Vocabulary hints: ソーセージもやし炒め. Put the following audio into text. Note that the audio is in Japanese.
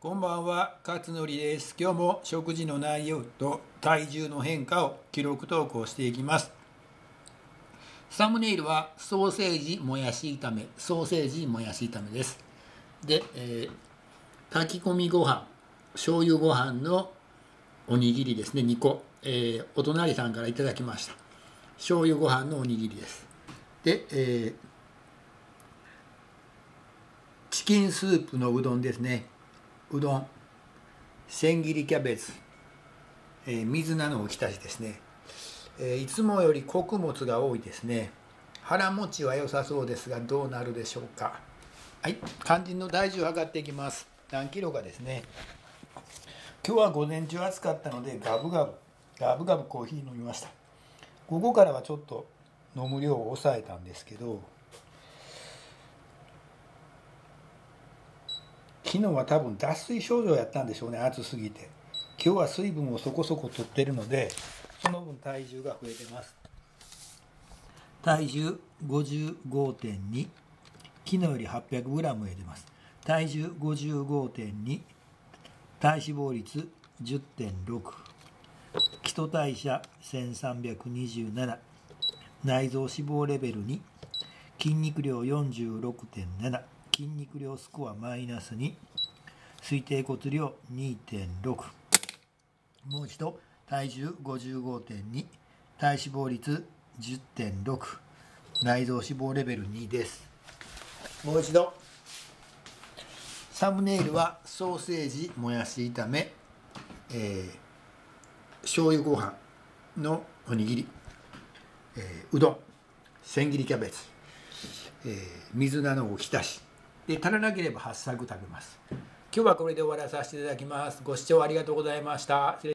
こんばんは、勝則です。今日も食事の内容と体重の変化を記録投稿していきます。サムネイルはソーセージもやし炒め、ソーセージもやし炒めです。で、炊き込みご飯、醤油ご飯のおにぎりですね、2個、お隣さんからいただきました。醤油ご飯のおにぎりです。で、チキンスープのうどんですね。うどん、千切りキャベツ、水菜のお浸しですね。いつもより穀物が多いですね。腹持ちは良さそうですが、どうなるでしょうか。はい、肝心の体重を測っていきます。何キロかですね。今日は午前中暑かったのでガブガブコーヒー飲みました。午後からはちょっと飲む量を抑えたんですけど、昨日は多分脱水症状やったんでしょうね、暑すぎて。今日は水分をそこそこ取ってるので、その分体重が増えてます。体重 55.2、 昨日より 800g 増えてます。体重 55.2、 体脂肪率 10.6、 基礎代謝1327、内臓脂肪レベル2、筋肉量 46.7、筋肉量スコアマイナス2、推定骨量 2.6。 もう一度、体重 55.2、 体脂肪率 10.6、 内臓脂肪レベル2です。もう一度、サムネイルはソーセージもやし炒め、醤油ご飯のおにぎり、うどん、千切りキャベツ、水菜のおひたしで、足らなければ8食食べます。今日はこれで終わらさせていただきます。ご視聴ありがとうございました。